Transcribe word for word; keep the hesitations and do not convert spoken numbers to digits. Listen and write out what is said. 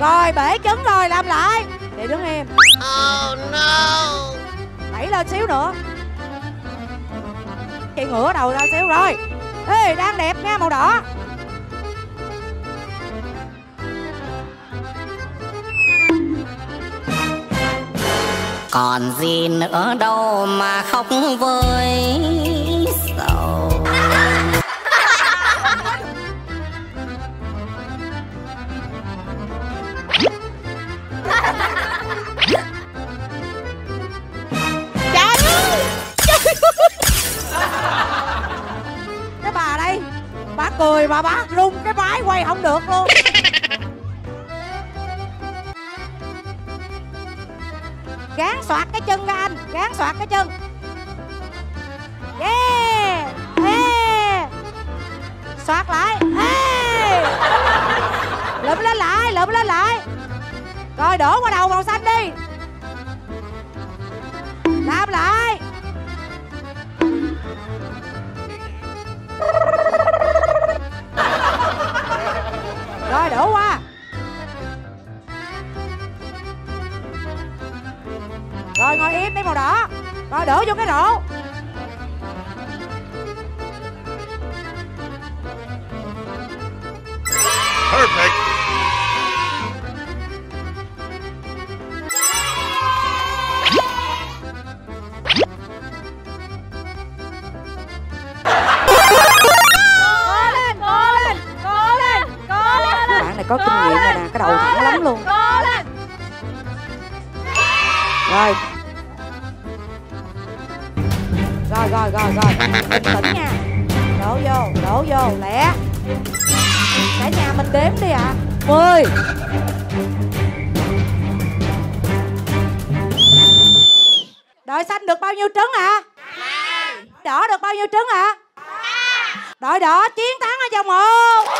Rồi bể trứng rồi làm lại. Để đứng em. Oh no. Đẩy lên xíu nữa. Chị ngửa đầu ra xíu rồi. Ê đang đẹp nha màu đỏ. Còn gì nữa đâu mà khóc với sầu. Cái bà đây, bà cười mà bà rung cái máy quay không được luôn. Gán soạt cái chân ra anh, gán soạt cái chân. Yeah, yeah. Soạt lại, hey. Lụm lên lại, lụm lên lại. Rồi đổ qua đầu màu xanh đi. Làm lại. Rồi đổ qua. Rồi ngồi im đi màu đỏ. Rồi đổ vô cái rổ. Perfect. Cố lên, cố lên, cố lên, cố lên. Bạn này có kinh nghiệm rồi nè, cái đầu thẳng lắm luôn. Cố lên. Rồi. Rồi, rồi, rồi, rồi, bình tĩnh nha. Đổ vô, đổ vô, lẹ. Cả nhà mình đếm đi ạ. Mười. Đội xanh được bao nhiêu trứng ạ? Đỏ được bao nhiêu trứng ạ? Đội đỏ chiến thắng ở vòng một.